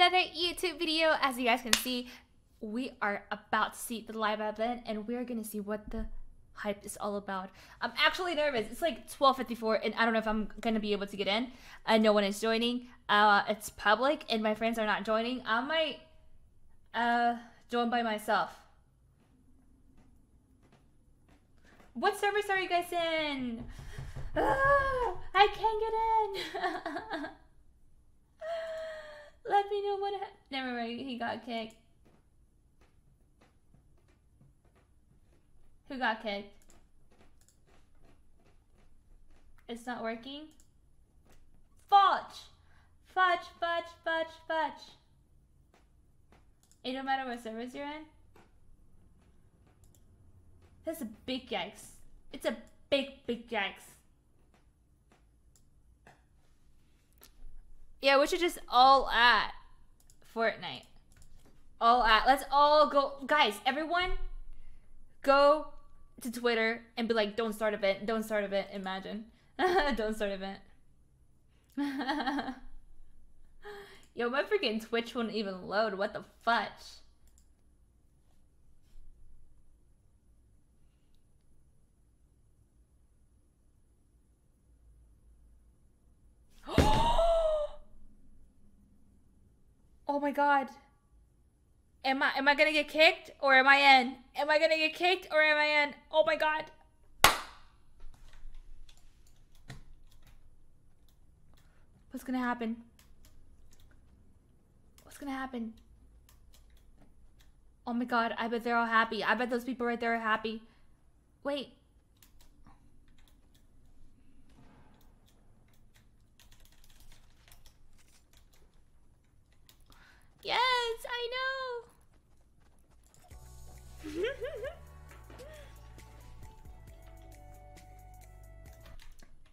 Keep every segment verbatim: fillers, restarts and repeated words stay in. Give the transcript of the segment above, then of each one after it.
another YouTube video. As you guys can see, we are about to see the live event, and we're gonna see what the hype is all about. I'm actually nervous. It's like twelve fifty-four, and I don't know if I'm gonna be able to get in. Uh, no one is joining. Uh, it's public, and my friends are not joining. I might uh, join by myself. What servers are you guys in? Oh, I can't get in. Let me know what happened. Never mind, he got kicked. Who got kicked? It's not working? Fudge! Fudge, fudge, fudge, fudge. It don't matter what service you're in. That's a big yikes. It's a big, big yikes. Yeah, we should just all at Fortnite. All at. Let's all go. Guys, everyone, go to Twitter and be like, don't start event. Don't start event. Imagine. Don't start event. Yo, my freaking Twitch won't even load. What the fudge? Oh my god. Am I am I gonna get kicked or am I in? Am I gonna get kicked or am I in? Oh my god. What's gonna happen? What's gonna happen? Oh my god, I bet they're all happy. I bet those people right there are happy. Wait. Yes, I know.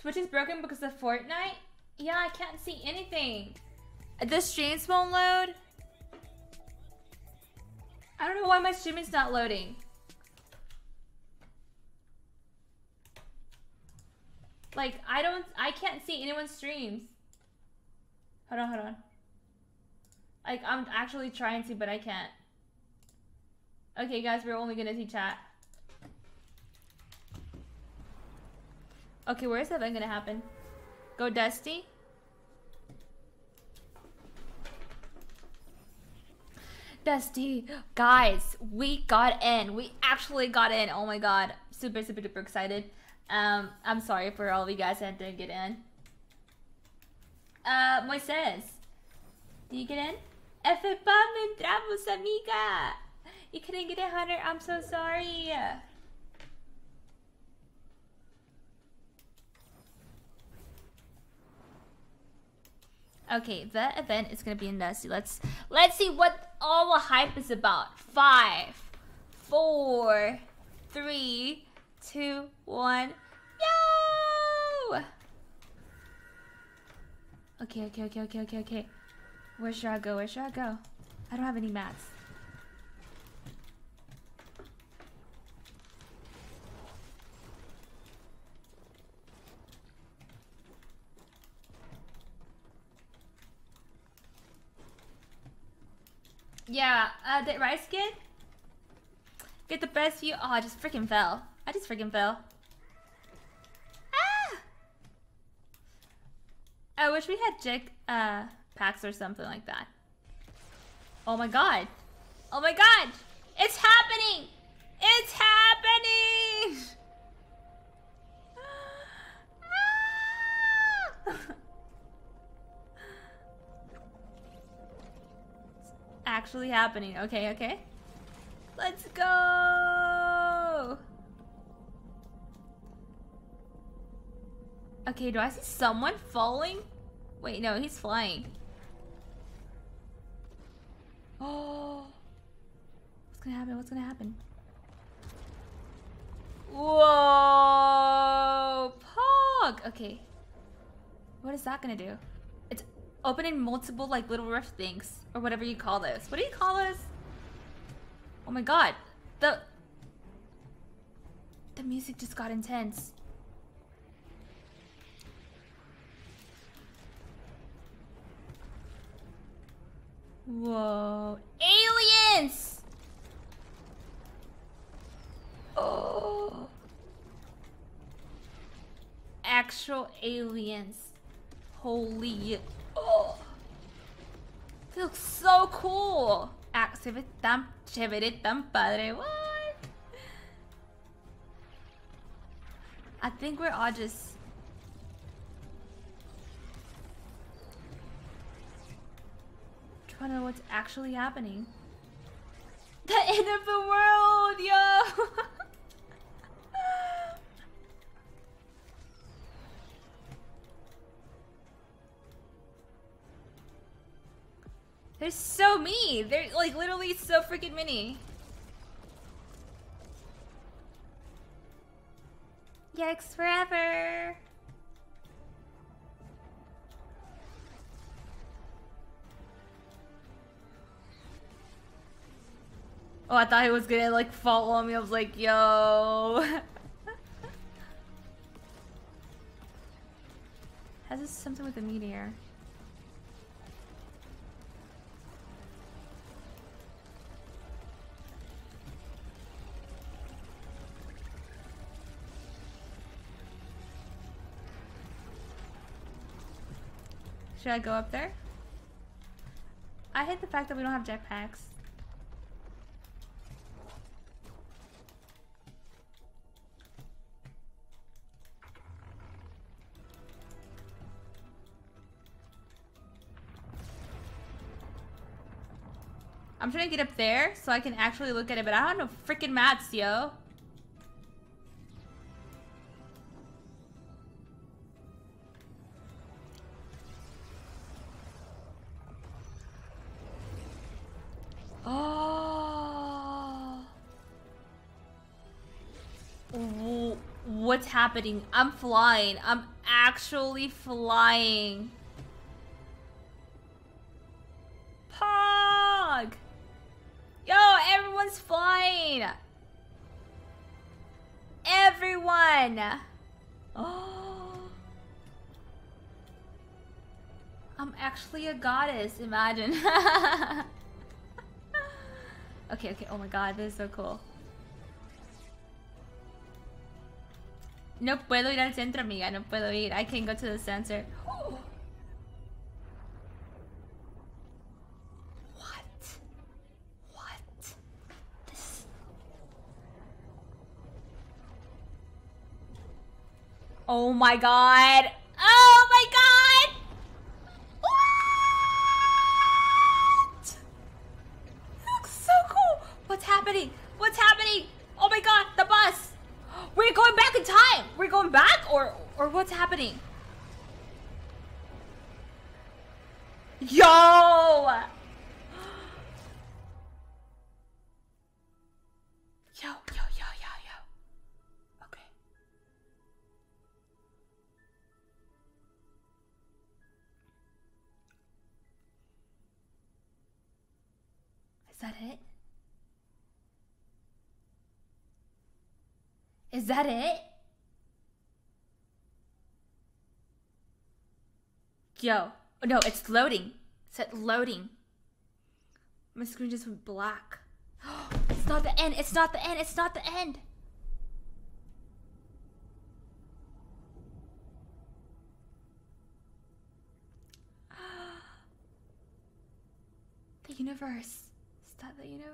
Twitch is broken because of Fortnite? Yeah, I can't see anything. The streams won't load. I don't know why my stream is not loading. Like, I don't, I can't see anyone's streams. Hold on, hold on. Like, I'm actually trying to, but I can't. Okay, guys, we're only gonna see chat. Okay, where is that then gonna happen? Go Dusty? Dusty! Guys, we got in. We actually got in. Oh my god. Super, super, duper excited. Um, I'm sorry for all of you guys that didn't get in. Uh, Moises. Did you get in? F F entramos, amiga. You couldn't get it, Hunter. I'm so sorry. Okay, the event is gonna be in Dusty. Let's let's see what all the hype is about. Five, four, three, two, one. Yo! Okay, okay, okay, okay, okay, okay. Where should I go? Where should I go? I don't have any mats. Yeah, uh, that rice skin? Get the best view. Oh, I just freaking fell. I just freaking fell. Ah! I wish we had Jake, uh... packs or something like that. Oh my god. Oh my god. It's happening. It's happening. Ah! It's actually happening. Okay, okay. Let's go. Okay, do I see someone falling? Wait, no, he's flying. Oh, what's gonna happen? What's gonna happen? Whoa, Pog. Okay, what is that gonna do? It's opening multiple like little rift things or whatever you call this. What do you call this? Oh my god, the the music just got intense. Whoa. Aliens! Oh. Actual aliens. Holy. Oh. It looks so cool. Ah, se ve tan chévere, tan padre. What? I think we're all just... trying to know what's actually happening. The end of the world, yo! There's so many! They're like literally so freaking many. Yikes forever! Oh, I thought he was gonna like follow me. I was like, yo! Has this something with a meteor? Should I go up there? I hate the fact that we don't have jetpacks. I'm trying to get up there so I can actually look at it, but I don't know freaking maps, yo. What's happening? I'm flying. I'm actually flying. Pog! Yo, everyone's flying! Everyone! Oh! I'm actually a goddess, imagine. Okay, okay, oh my god, this is so cool. No puedo ir al centro, amiga. No puedo ir. I can't go to the center. Oh. What? What? This... Oh my god. Oh my god. What? It looks so cool. What's happening? What's happening? Oh my god. The bus. We're going back in time! We're going back or or what's happening? Yo! Yo, yo, yo, yo, yo. Okay. Is that it? Is that it? Yo. Oh, no, it's loading. It's at loading. My screen just went black. It's not the end. It's not the end. It's not the end. The universe. Is that the universe?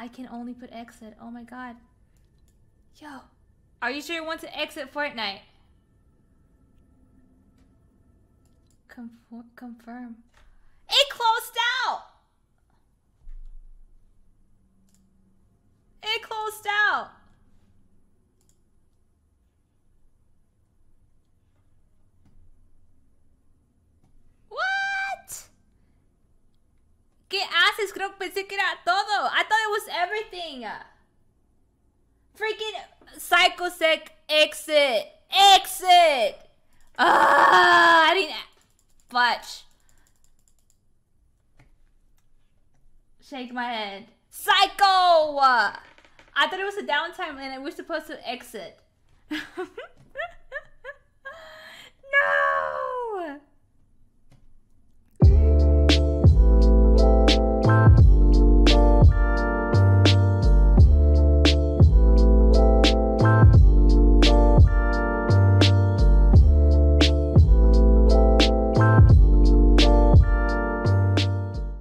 I can only put exit. Oh my god. Yo. Are you sure you want to exit Fortnite? Confo confirm. It closed out! It closed out! ¿Qué haces? Creo que pensé que era todo. I thought it was everything. Freaking psychosec exit. Exit. Ah, I didn't fudge. Shake my head. Psycho. I thought it was a downtime and it was supposed to exit.